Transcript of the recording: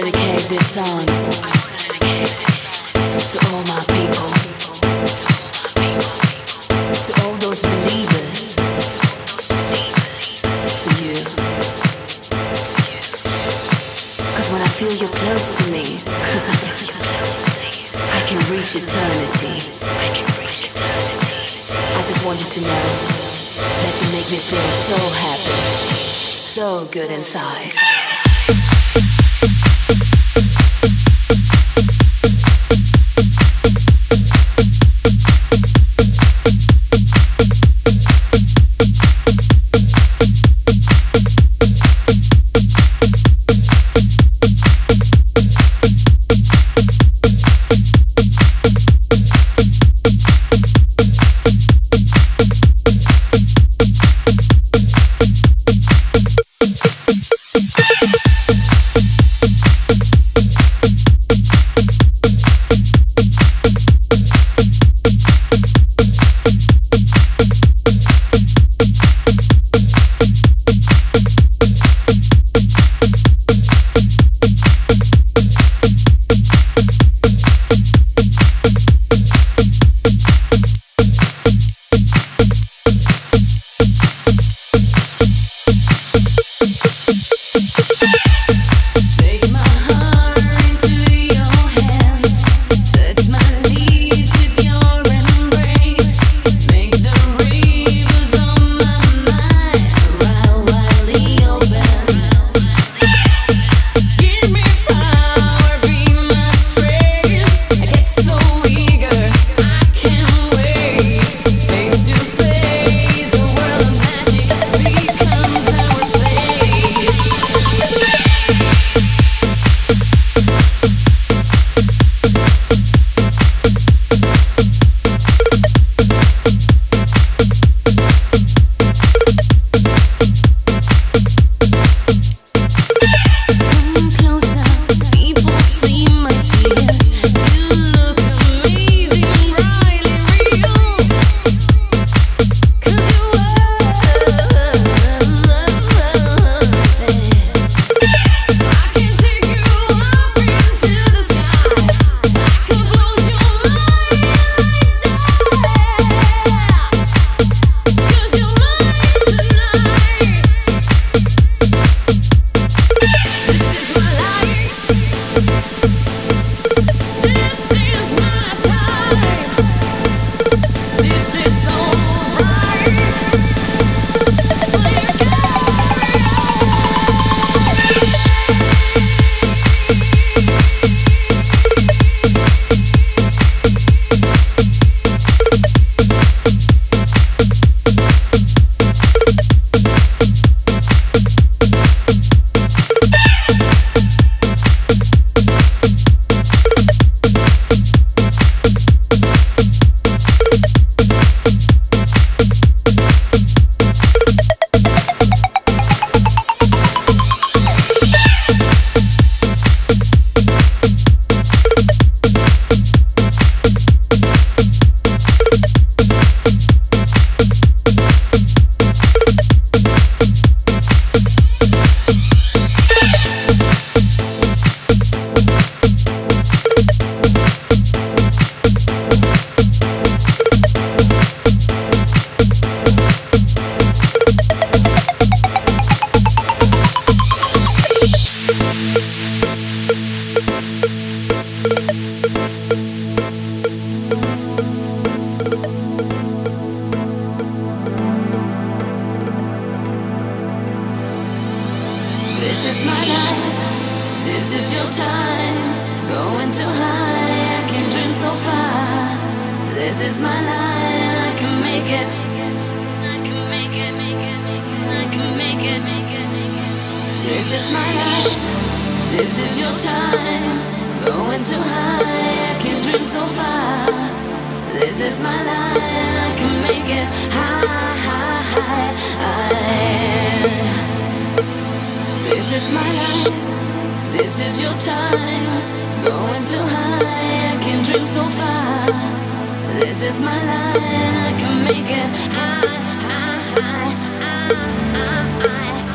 dedicate this song. To all my people. To all those believers. To you. Cause when I feel you're close to me, I can reach eternity. I just want you to know that you make me feel so happy, so good inside. This is my life, I can make it high.